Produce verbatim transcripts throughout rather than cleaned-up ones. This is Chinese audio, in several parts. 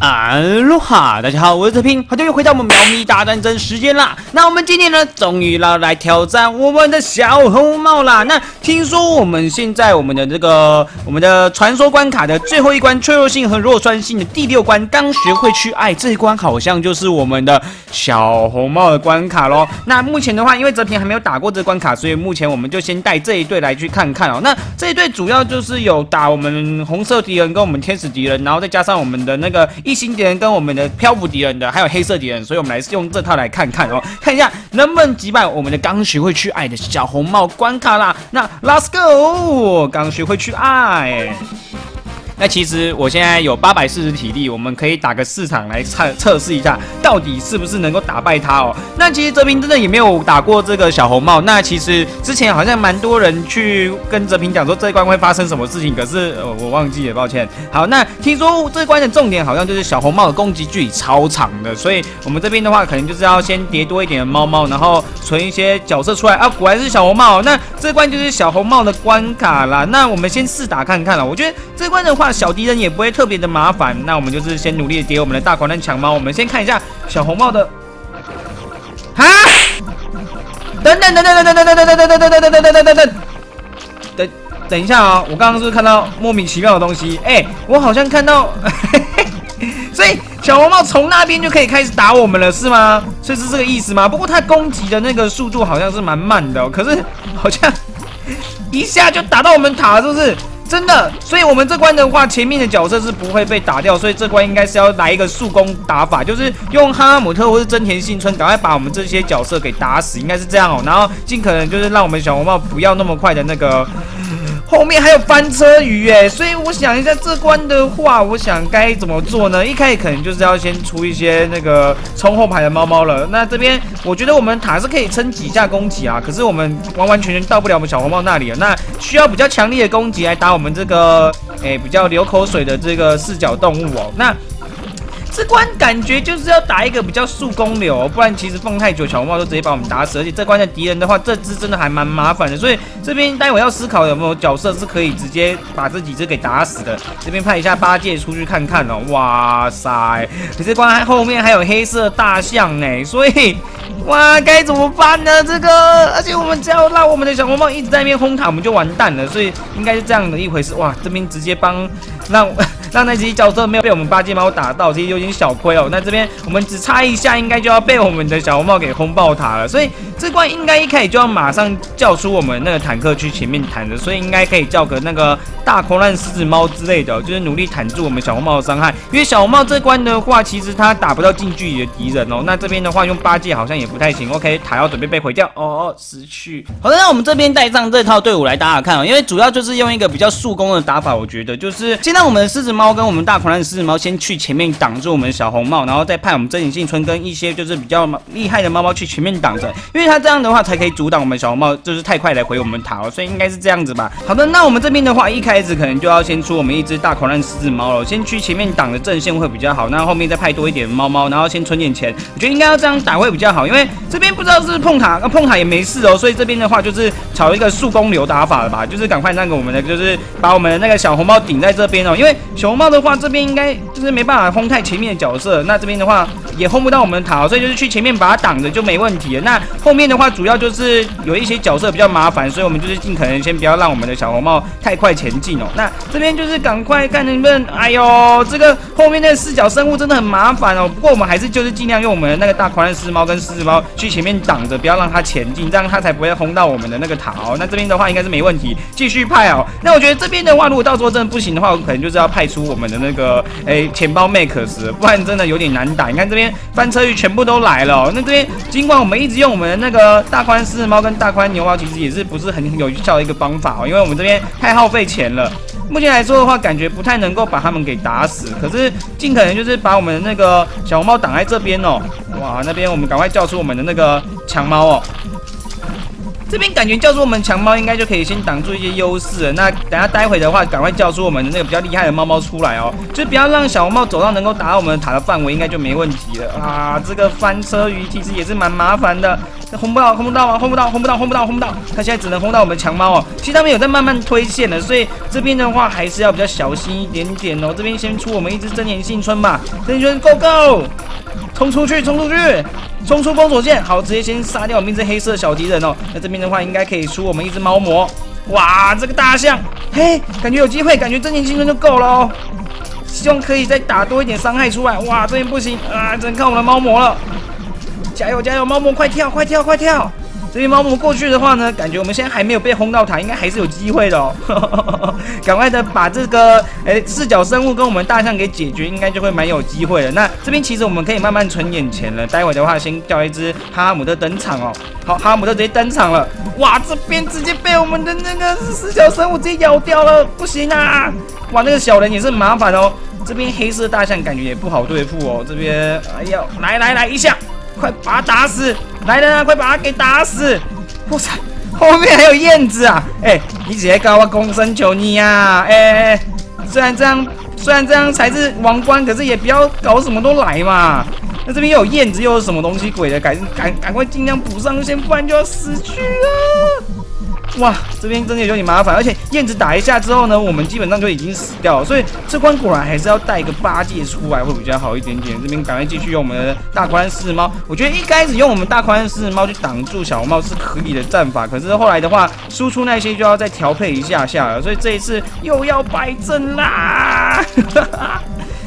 安喽哈，大家好，我是哲平，好久又回到我们喵咪大战争时间啦。那我们今天呢，终于要来挑战我们的小红帽啦。那听说我们现在我们的这个我们的传说关卡的最后一关脆弱性和弱酸性的第六关刚学会去爱，这一关好像就是我们的小红帽的关卡咯。那目前的话，因为哲平还没有打过这关卡，所以目前我们就先带这一队来去看看哦。那这一队主要就是有打我们红色敌人跟我们天使敌人，然后再加上我们的那个。 一星敌人跟我们的漂浮敌人的，还有黑色敌人，所以我们来用这套来看看哦，看一下能不能击败我们的刚学会去爱的小红帽关卡啦。那 Let's go， 刚学会去爱。那其实我现在有八百四十体力，我们可以打个四场来测测试一下，到底是不是能够打败他哦。那其实哲平真的也没有打过这个小红帽，那其实之前好像蛮多人去跟哲平讲说这一关会发生什么事情，可是、呃、我忘记了，抱歉。好，那听说这一关的重点好像就是小红帽的攻击距离超长的，所以我们这边的话可能就是要先叠多一点的猫猫，然后存一些角色出来啊，果然是小红帽、哦。那这关就是小红帽的关卡啦，那我们先试打看看啦。我觉得这关的话，小敌人也不会特别的麻烦。那我们就是先努力的叠我们的大狂人抢猫。我们先看一下小红帽的啊！等等等等等等等等等等等等等等等。 等一下啊、哦！我刚刚是不是看到莫名其妙的东西？哎、欸，我好像看到，所以小红帽从那边就可以开始打我们了，是吗？所以是这个意思吗？不过它攻击的那个速度好像是蛮慢的、哦，可是好像一下就打到我们塔，是不是？真的？所以我们这关的话，前面的角色是不会被打掉，所以这关应该是要来一个速攻打法，就是用哈哈姆特或是真田幸村赶快把我们这些角色给打死，应该是这样哦。然后尽可能就是让我们小红帽不要那么快的那个。 后面还有翻车鱼哎，所以我想一下这关的话，我想该怎么做呢？一开始可能就是要先出一些那个冲后排的猫猫了。那这边我觉得我们塔是可以撑几下攻击啊，可是我们完完全全到不了我们小红帽那里了。那需要比较强力的攻击来打我们这个哎、欸、比较流口水的这个四脚动物哦。那 这关感觉就是要打一个比较速攻流、哦，不然其实放太久，小红帽就直接把我们打死。而且这关的敌人的话，这只真的还蛮麻烦的，所以这边待会要思考有没有角色是可以直接把这几只给打死的。这边派一下八戒出去看看哦，哇塞！可是关后面还有黑色大象哎，所以哇该怎么办呢？这个，而且我们只要让我们的小红帽一直在那边轰塔，我们就完蛋了。所以应该是这样的一回事。哇，这边直接帮让。 让那些角色没有被我们八戒猫打到，其实有点小亏哦。那这边我们只差一下，应该就要被我们的小红帽给轰爆塔了。所以这关应该一开始就要马上叫出我们那个坦克去前面坦的，所以应该可以叫个那个大狂乱狮子猫之类的、哦，就是努力坦住我们小红帽的伤害。因为小红帽这关的话，其实它打不到近距离的敌人哦。那这边的话用八戒好像也不太行。OK， 塔要准备被毁掉哦哦，失去。好的，那我们这边带上这套队伍来打打看哦，因为主要就是用一个比较速攻的打法，我觉得就是先让我们的狮子猫。 猫跟我们大狂乱狮子猫先去前面挡住我们小红帽，然后再派我们真田幸村跟一些就是比较厉害的猫猫去前面挡着，因为它这样的话才可以阻挡我们小红帽，就是太快来回我们塔哦，所以应该是这样子吧。好的，那我们这边的话，一开始可能就要先出我们一只大狂乱狮子猫了，先去前面挡的阵线会比较好，那后面再派多一点猫猫，然后先存点钱，我觉得应该要这样打会比较好，因为这边不知道是碰塔，碰塔也没事哦，所以这边的话就是炒一个速攻流打法了吧，就是赶快那个我们的就是把我们的那个小红帽顶在这边哦，因为小 红帽的话，这边应该就是没办法轰太前面的角色，那这边的话也轰不到我们的塔，所以就是去前面把它挡着就没问题了。那后面的话，主要就是有一些角色比较麻烦，所以我们就是尽可能先不要让我们的小红帽太快前进哦。那这边就是赶快看能不能，哎呦，这个后面那个四脚生物真的很麻烦哦。不过我们还是就是尽量用我们的那个大狂乱狮猫跟狮子猫去前面挡着，不要让它前进，这样它才不会轰到我们的那个塔哦。那这边的话应该是没问题，继续派哦。那我觉得这边的话，如果到时候真的不行的话，我可能就是要派出 我们的那个诶、欸、钱包 makers， 不然真的有点难打。你看这边翻车鱼全部都来了、哦，那这边尽管我们一直用我们的那个大宽狮子猫跟大宽牛蛙，其实也是不是很有效的一个方法哦，因为我们这边太耗费钱了。目前来说的话，感觉不太能够把他们给打死，可是尽可能就是把我们的那个小红帽挡在这边哦。哇，那边我们赶快叫出我们的那个强猫哦。这边感觉叫出我们强猫，应该就可以先挡住一些优势了。那等下待会的话，赶快叫出我们的那个比较厉害的猫猫出来哦，就不要让小红帽走到能够打到我们的塔的范围，应该就没问题了啊。这个翻车鱼其实也是蛮麻烦的，轰不到，轰不到啊，轰不到，轰不到，轰不到，轰不到，他现在只能轰到我们强猫哦。其实他们有在慢慢推线的，所以这边的话还是要比较小心一点点哦。这边先出我们一只真言幸村吧，真言幸村 go go， 冲出去，冲出去。 冲出封锁线，好，直接先杀掉我们一只黑色小敌人哦。那这边的话，应该可以出我们一只猫魔。哇，这个大象，嘿，感觉有机会，感觉真言幸村就够了哦。希望可以再打多一点伤害出来。哇，这边不行啊，只能看我们的猫魔了。加油加油，猫魔快跳快跳快跳！这边猫魔过去的话呢，感觉我们现在还没有被轰到塔，应该还是有机会的哦。赶快的把这个哎、欸、四脚生物跟我们大象给解决，应该就会蛮有机会的。那这边其实我们可以慢慢存眼前了，待会的话先叫一只哈哈姆特登场哦。好，哈哈姆特直接登场了，哇，这边直接被我们的那个四脚生物直接咬掉了，不行啊！哇，那个小人也是麻烦哦。这边黑色大象感觉也不好对付哦。这边哎呀，来来来一下。 快把它打死！来人啊，快把它给打死！我操，后面还有燕子啊！哎、欸，你直接搞我躬身求你呀、啊！哎、欸欸，虽然这样，虽然这样才是王冠，可是也不要搞什么都来嘛。那这边又有燕子，又有什么东西鬼的，赶赶赶快尽量补上先，不然就要死去了。 哇，这边真的有点麻烦，而且燕子打一下之后呢，我们基本上就已经死掉了，所以这关果然还是要带一个八戒出来会比较好一点点。这边赶快继续用我们的大宽四猫，我觉得一开始用我们大宽四猫去挡住小红帽是可以的战法，可是后来的话，输出那些就要再调配一下下了，所以这一次又要败阵啦。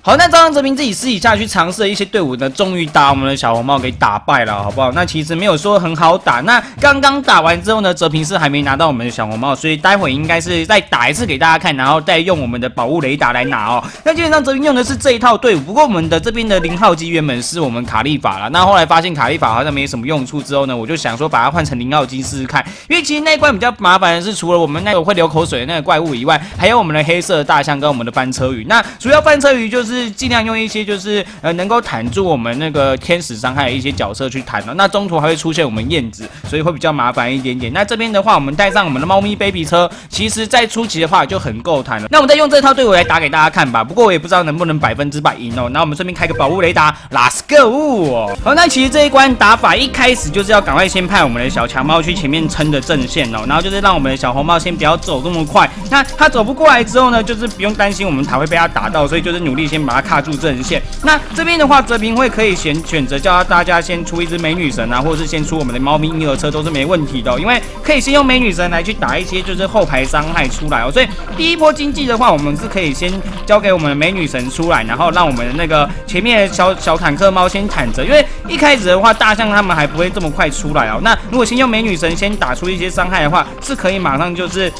好，那张哲平自己私底下去尝试了一些队伍呢，终于打我们的小红帽给打败了，好不好？那其实没有说很好打。那刚刚打完之后呢，哲平是还没拿到我们的小红帽，所以待会应该是再打一次给大家看，然后再用我们的宝物雷达来拿哦。那基本上哲平用的是这一套队伍，不过我们的这边的零号机原本是我们卡利法啦，那后来发现卡利法好像没什么用处之后呢，我就想说把它换成零号机试试看，因为其实那一关比较麻烦的是，除了我们那个会流口水的那个怪物以外，还有我们的黑色的大象跟我们的翻车鱼。那主要翻车鱼就是。 是尽量用一些就是呃能够弹住我们那个天使伤害的一些角色去弹了，那中途还会出现我们燕子，所以会比较麻烦一点点。那这边的话，我们带上我们的猫咪 baby 车，其实在初期的话就很够弹了。那我们再用这套队伍来打给大家看吧，不过我也不知道能不能百分之百赢哦。那我们顺便开个宝物雷达 ，Let's go！ 好，那其实这一关打法一开始就是要赶快先派我们的小强猫去前面撑着阵线哦，然后就是让我们的小红帽先不要走这么快。那它走不过来之后呢，就是不用担心我们塔会被它打到，所以就是努力先。 先把它卡住阵线。那这边的话，哲平会可以选选择叫大家先出一只美女神啊，或者是先出我们的猫咪婴儿车都是没问题的、哦，因为可以先用美女神来去打一些就是后排伤害出来哦。所以第一波经济的话，我们是可以先交给我们的美女神出来，然后让我们的那个前面的小小坦克猫先坦着，因为一开始的话，大象他们还不会这么快出来哦。那如果先用美女神先打出一些伤害的话，是可以马上就是。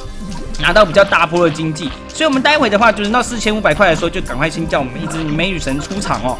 拿到比较大波的经济，所以我们待会的话，就是到四千五百块的时候，就赶快先叫我们一只美女神出场哦。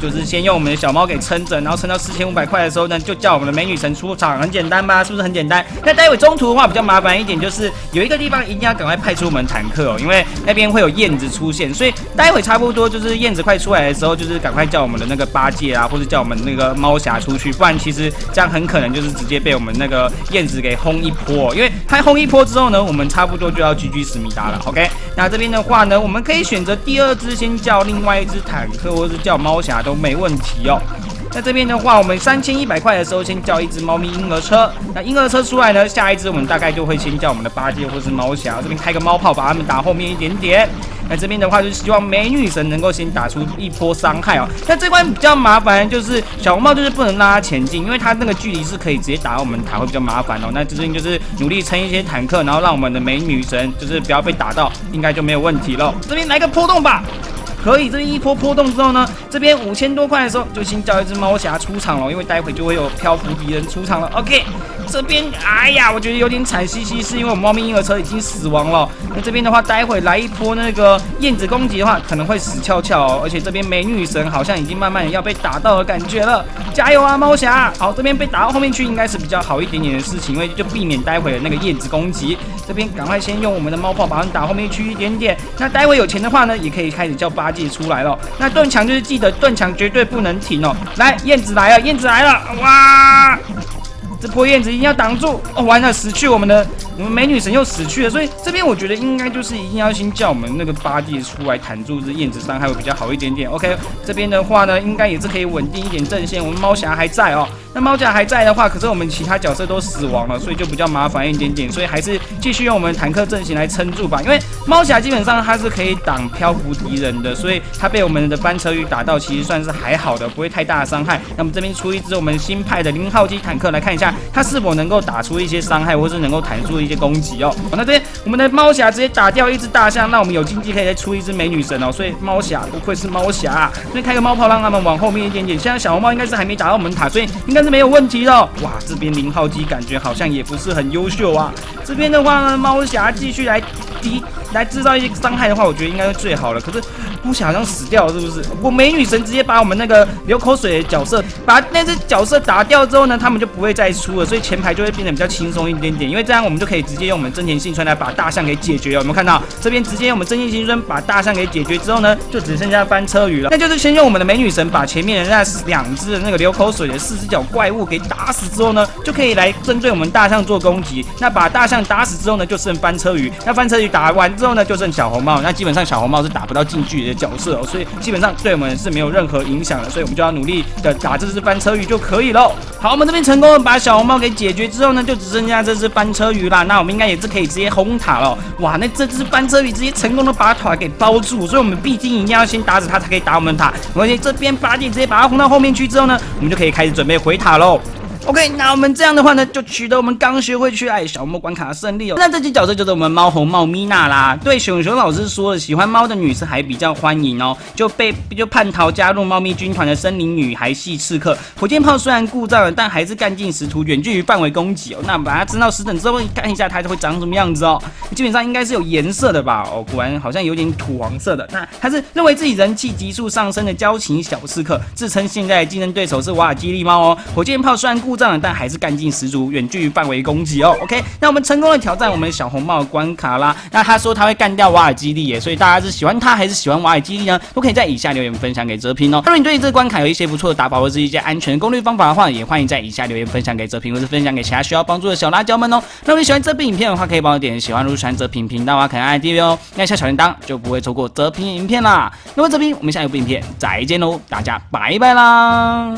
就是先用我们的小猫给撑着，然后撑到四千五百块的时候呢，就叫我们的美女神出场，很简单吧？是不是很简单？那待会中途的话比较麻烦一点，就是有一个地方一定要赶快派出我们坦克哦，因为那边会有燕子出现，所以待会差不多就是燕子快出来的时候，就是赶快叫我们的那个八戒啊，或者叫我们那个猫侠出去，不然其实这样很可能就是直接被我们那个燕子给轰一波、哦，因为它轰一波之后呢，我们差不多就要 G G 思密达了。OK， 那这边的话呢，我们可以选择第二只先叫另外一只坦克，或者是叫猫侠。 都没问题哦。那这边的话，我们三千一百块的时候先叫一只猫咪婴儿车。那婴儿车出来呢，下一只我们大概就会先叫我们的八戒或是猫侠。这边开个猫炮，把他们打后面一点点。 那这边的话，就是希望美女神能够先打出一波伤害哦。那这关比较麻烦，就是小红帽就是不能让它前进，因为它那个距离是可以直接打我们塔，会比较麻烦哦。那这边就是努力撑一些坦克，然后让我们的美女神就是不要被打到，应该就没有问题咯。这边来个波动吧，可以。这边一波波动之后呢，这边五千多块的时候就先叫一只猫侠出场咯，因为待会就会有漂浮敌人出场了。OK， 这边哎呀，我觉得有点惨兮兮，是因为我们猫咪婴儿车已经死亡了。那这边的话，待会来一波那个。 燕子攻击的话可能会死翘翘哦，而且这边美女神好像已经慢慢要被打到的感觉了，加油啊，猫侠！好，这边被打到后面去应该是比较好一点点的事情，因为就避免待会的那个燕子攻击。这边赶快先用我们的猫炮把它打后面去一点点。那待会有钱的话呢，也可以开始叫八戒出来了。那盾墙就是记得盾墙绝对不能停哦。来，燕子来了，燕子来了，哇！这破燕子一定要挡住。哦，完了，死去我们的我们美女神又死去了。所以这边我觉得应该就是一定要先叫我们那个八弟出来弹住这燕子，伤害会比较好一点点。OK， 这边的话呢，应该也是可以稳定一点阵线。我们猫侠还在哦，那猫侠还在的话，可是我们其他角色都死亡了，所以就比较麻烦一点点。所以还是继续用我们坦克阵型来撑住吧，因为猫侠基本上它是可以挡漂浮敌人的，所以它被我们的翻车鱼打到，其实算是还好的，不会太大的伤害。那么这边出一支我们新派的零号机坦克来看一下，它是否能够打出一些伤害，或是能够弹出一些攻击哦。那这边我们的猫侠直接打掉一只大象，那我们有经济可以再出一只美女神哦。所以猫侠不愧是猫侠、啊，所以开个猫炮让他们往后面一点点。现在小红帽应该是还没打到我们塔，所以应该是没有问题的、哦。哇，这边零号机感觉好像也不是很优秀啊。这边的话呢，猫侠继续来敌来制造一些伤害的话，我觉得应该是最好了。可是猫侠好像死掉了，是不是？我美女神直接把我们那个流口水的角色，把那只角色打掉之后呢，他们就不会再出了，所以前排就会变得比较轻松一点点。因为这样我们就可以直接用我们真田幸村来把大象给解决。有没有看到？这边直接用我们真田幸村把大象给解决之后呢，就只剩下翻车鱼了。那就是先用我们的美女神把前面的那两只的那个流口水的四只脚怪物给打死之后呢，就可以来针对我们大象做攻击。那把大象打死之后呢，就剩翻车鱼。那翻车鱼打完之后呢，就剩小红帽。那基本上小红帽是打不到近距离的角色哦，所以基本上对我们是没有任何影响的。所以我们就要努力的打这只翻车鱼就可以喽。好，我们这边成功的把小红帽给解决之后呢，就只剩下这只翻车鱼啦。那我们应该也是可以直接轰塔了。哇，那这只翻车鱼直接成功的把塔给包住，所以我们毕竟一定要先打死它才可以打我们塔。而且这边八弟直接把它轰到后面去之后呢，我们就可以开始准备回塔喽。OK， 那我们这样的话呢，就取得我们刚学会去爱小猫关卡的胜利哦。那这期角色就是我们猫红帽咪娜啦。对熊熊老师说了，喜欢猫的女生还比较欢迎哦，就被就叛逃加入猫咪军团的森林女孩系刺客。火箭炮虽然故障了，但还是干进使徒远距离范围攻击哦。那把它升到十等之后，看一下它会长什么样子哦。基本上应该是有颜色的吧？哦，果然好像有点土黄色的。那它是认为自己人气急速上升的交情小刺客，自称现在的竞争对手是瓦尔基利猫哦。火箭炮虽然故但还是干劲十足，远距离范围攻击哦。OK， 那我们成功的挑战我们小红帽的关卡啦。那他说他会干掉瓦尔基利耶，所以大家是喜欢他还是喜欢瓦尔基利呢？都可以在以下留言分享给哲平哦。如果你对于这个关卡有一些不错的打法或是一些安全攻略方法的话，也欢迎在以下留言分享给哲平，或是分享给其他需要帮助的小辣椒们哦。那如果喜欢这部影片的话，可以帮我点喜欢，如果喜欢哲平频道啊，可以按订阅哦。那下小铃铛就不会错过哲平影片啦。那么哲平，我们下一部影片再见喽，大家拜拜啦。